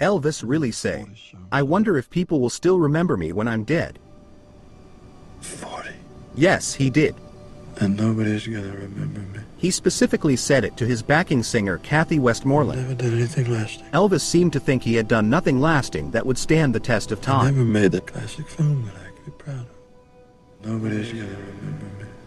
Elvis really say, I wonder if people will still remember me when I'm dead. 40. Yes, he did. And nobody's gonna remember me. He specifically said it to his backing singer Kathy Westmoreland. I never did anything lasting. Elvis seemed to think he had done nothing lasting that would stand the test of time. I never made the classic film that I could be proud of. Nobody's gonna remember me.